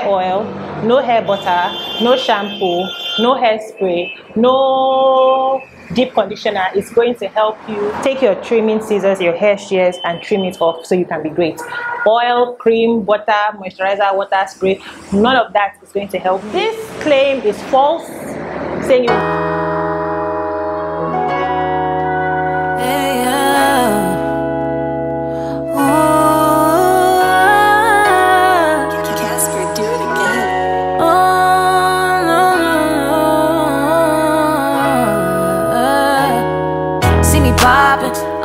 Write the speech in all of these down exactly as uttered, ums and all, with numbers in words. oil, no hair butter, no shampoo, no hairspray, no deep conditioner is going to help you take your trimming scissors, your hair shears, and trim it off so you can be great. Oil, cream, butter, moisturizer, water spray, none of that is going to help you. This claim is false. Saying you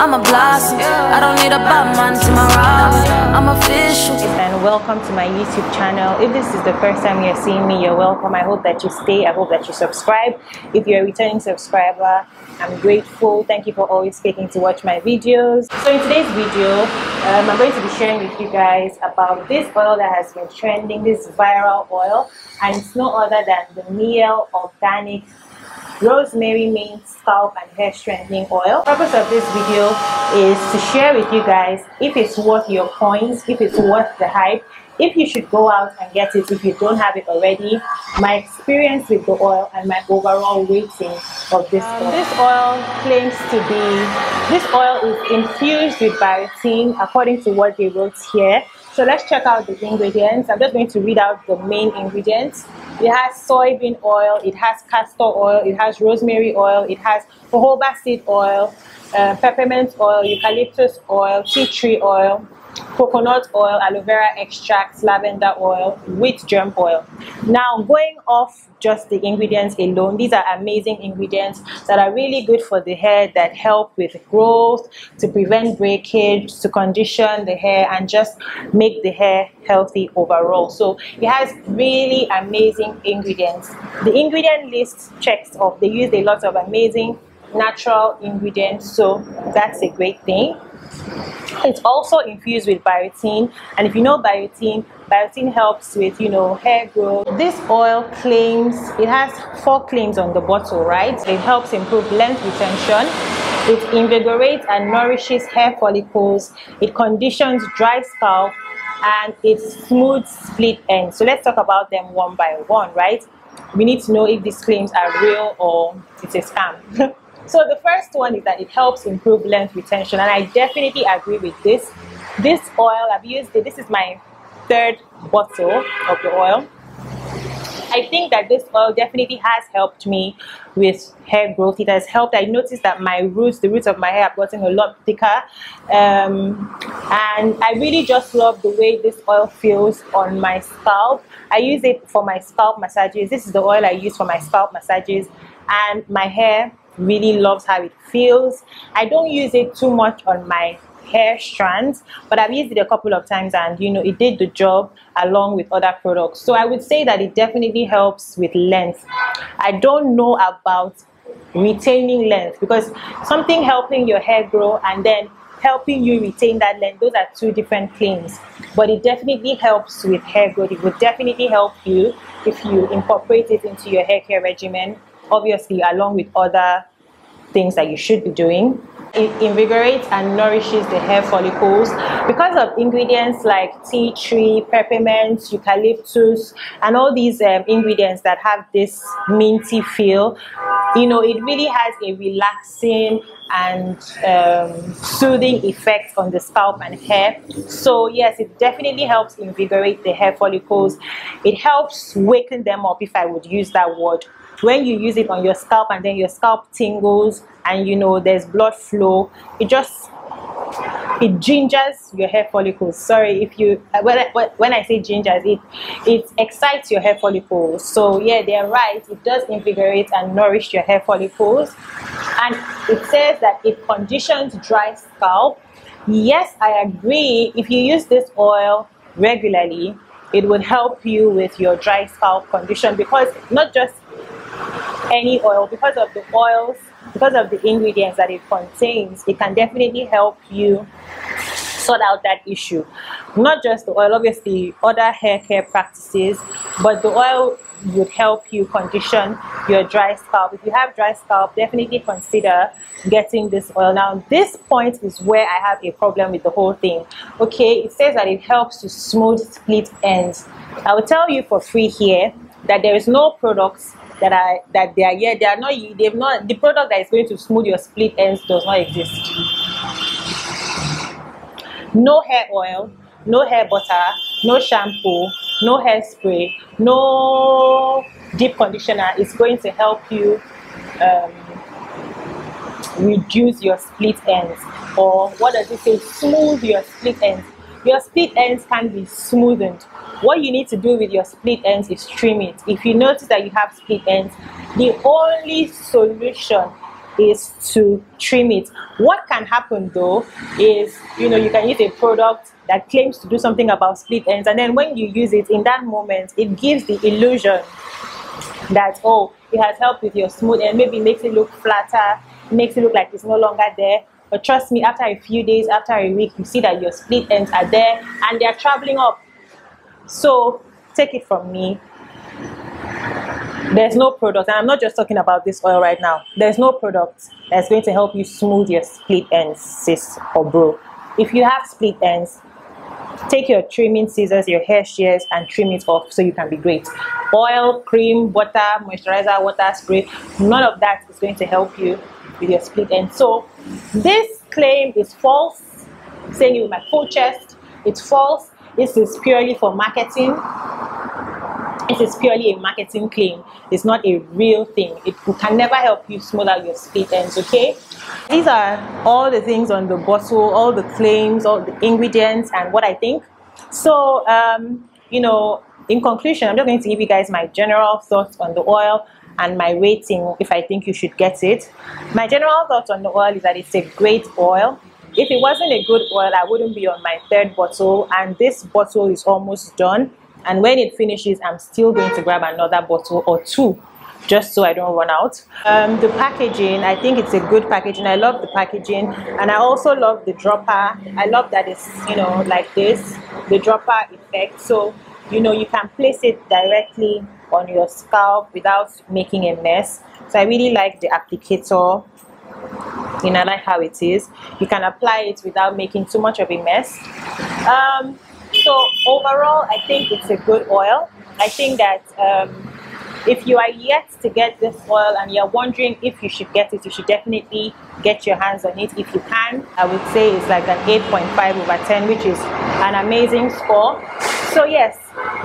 I'm a blossom, I don't need a Batman to my Robin, I'm official. And welcome to my YouTube channel. If this is the first time you're seeing me, you're welcome. I hope that you stay, I hope that you subscribe. If you're a returning subscriber, I'm grateful. Thank you for always taking to watch my videos. So in today's video, um, I'm going to be sharing with you guys about this oil that has been trending, this viral oil. And it's no other than the Mielle Organics Rosemary Mint Scalp and Hair Strengthening Oil. The purpose of this video is to share with you guys if it's worth your coins, if it's worth the hype, if you should go out and get it if you don't have it already, my experience with the oil and my overall rating of this um, oil. This oil claims to be, this oil is infused with baratin according to what they wrote here. So let's check out the ingredients. I'm just going to read out the main ingredients. It has soybean oil, it has castor oil, it has rosemary oil, it has jojoba seed oil, uh, peppermint oil, eucalyptus oil, tea tree oil, coconut oil, aloe vera extract, lavender oil, wheat germ oil. Now, going off just the ingredients alone, these are amazing ingredients that are really good for the hair, that help with growth, to prevent breakage, to condition the hair, and just make the hair healthy overall. So it has really amazing ingredients. The ingredient list checks off. They use a lot of amazing natural ingredients, so that's a great thing. It's also infused with biotin, and if you know biotin, biotin helps with, you know, hair growth. This oil claims, it has four claims on the bottle, right? It helps improve length retention, it invigorates and nourishes hair follicles, it conditions dry scalp, and it smooths split ends. So let's talk about them one by one, right? We need to know if these claims are real or it's a scam. So the first one is that it helps improve length retention, and I definitely agree with this. This oil, I've used it, this is my third bottle of the oil. I think that this oil definitely has helped me with hair growth. It has helped. I noticed that my roots, the roots of my hair have gotten a lot thicker. Um, and I really just love the way this oil feels on my scalp. I use it for my scalp massages. This is the oil I use for my scalp massages, and my hair really loves how it feels. I don't use it too much on my hair strands, but I've used it a couple of times, and you know, it did the job along with other products. So I would say that it definitely helps with length. I don't know about retaining length, because something helping your hair grow and then helping you retain that length, those are two different claims. But it definitely helps with hair growth. It would definitely help you if you incorporate it into your hair care regimen, obviously along with other things that you should be doing. It invigorates and nourishes the hair follicles because of ingredients like tea tree, peppermint, eucalyptus, and all these um, ingredients that have this minty feel. You know, it really has a relaxing and um, soothing effect on the scalp and hair. So yes, it definitely helps invigorate the hair follicles. It helps waken them up, if I would use that word. When you use it on your scalp and then your scalp tingles and you know there's blood flow, it just it gingers your hair follicles. Sorry if you when I, when I say gingers, it it excites your hair follicles. So yeah, they're right, it does invigorate and nourish your hair follicles. And it says that it conditions dry scalp. Yes, I agree. If you use this oil regularly, it would help you with your dry scalp condition, because not just any oil, because of the oils, because of the ingredients that it contains, it can definitely help you sort out that issue. Not just the oil, obviously other hair care practices, but the oil would help you condition your dry scalp. If you have dry scalp, definitely consider getting this oil. Now, this point is where I have a problem with the whole thing. Okay, it says that it helps to smooth split ends. I will tell you for free here that there is no products that are that they are here. They are not. They've not. The product that is going to smooth your split ends does not exist. No hair oil, no hair butter, no shampoo, no hairspray, no deep conditioner is going to help you um, reduce your split ends, or what does it say, smooth your split ends. Your split ends can be smoothened. What you need to do with your split ends is trim it. If you notice that you have split ends, the only solution is to trim it. What can happen though is, you know, you can use a product that claims to do something about split ends, and then when you use it in that moment, it gives the illusion that, oh, it has helped with your smooth end, maybe makes it look flatter, makes it look like it's no longer there. But trust me, after a few days, after a week, you see that your split ends are there and they are traveling up. So take it from me, there's no product, and I'm not just talking about this oil right now, there's no product that's going to help you smooth your split ends, sis or bro. If you have split ends, take your trimming scissors, your hair shears, and trim it off so you can be great. Oil, cream, butter, moisturizer, water spray, none of that is going to help you with your split ends. So this claim is false, I'm saying it with my full chest, it's false. This is purely for marketing. It is purely a marketing claim. It's not a real thing. It can never help you smooth out your split ends, okay? These are all the things on the bottle, all the claims, all the ingredients, and what I think. So, um, you know, in conclusion, I'm just going to give you guys my general thoughts on the oil and my rating if I think you should get it. My general thoughts on the oil is that it's a great oil. If it wasn't a good oil, I wouldn't be on my third bottle, and this bottle is almost done. And when it finishes, I'm still going to grab another bottle or two, just so I don't run out. Um, the packaging, I think it's a good packaging. I love the packaging, and I also love the dropper. I love that it's, you know, like this, the dropper effect. So, you know, you can place it directly on your scalp without making a mess. So I really like the applicator. You know, I like how it is. You can apply it without making too much of a mess. Um, So overall, I think it's a good oil. I think that um, if you are yet to get this oil and you're wondering if you should get it, you should definitely get your hands on it if you can. I would say it's like an eight point five over ten, which is an amazing score. So yes,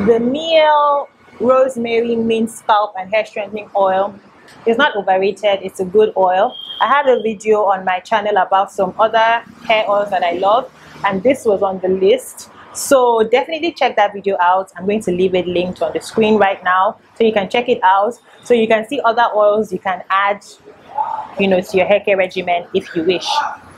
the Mielle Rosemary Mint Scalp and Hair Strengthening Oil is not overrated. It's a good oil. I had a video on my channel about some other hair oils that I love, and this was on the list. So definitely check that video out. I'm going to leave it linked on the screen right now so you can check it out, so you can see other oils you can add, you know, to your hair care regimen if you wish.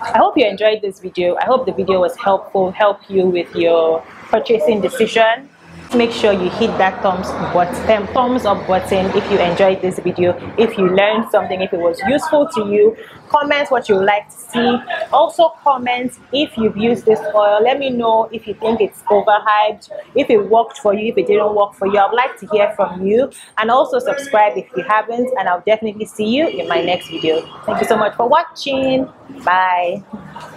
I hope you enjoyed this video. I hope the video was helpful, help you with your purchasing decision. Make sure you hit that thumbs button, thumbs up button if you enjoyed this video, if you learned something, if it was useful to you. Comment what you like to see. Also comment if you've used this oil. Let me know if you think it's overhyped, if it worked for you, if it didn't work for you. I'd like to hear from you. And also subscribe if you haven't, and I'll definitely see you in my next video. Thank you so much for watching. Bye.